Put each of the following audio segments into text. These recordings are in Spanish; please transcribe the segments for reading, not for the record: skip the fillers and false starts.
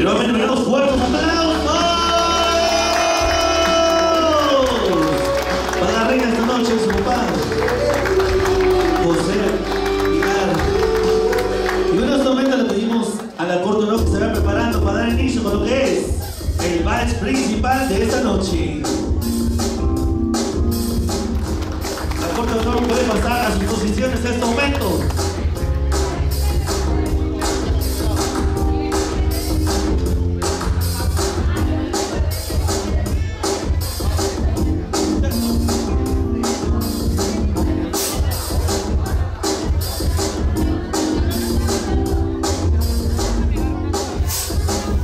Y nuevamente tenemos fuertes aplausos para la reina esta noche, su papá, José Pilar. Y bueno, en este momento le pedimos a la cordonosa que se va preparando para dar inicio con lo que es el vals principal de esta noche. La cordonosa puede pasar a sus posiciones en este momento.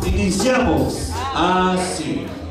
Iniciamos así.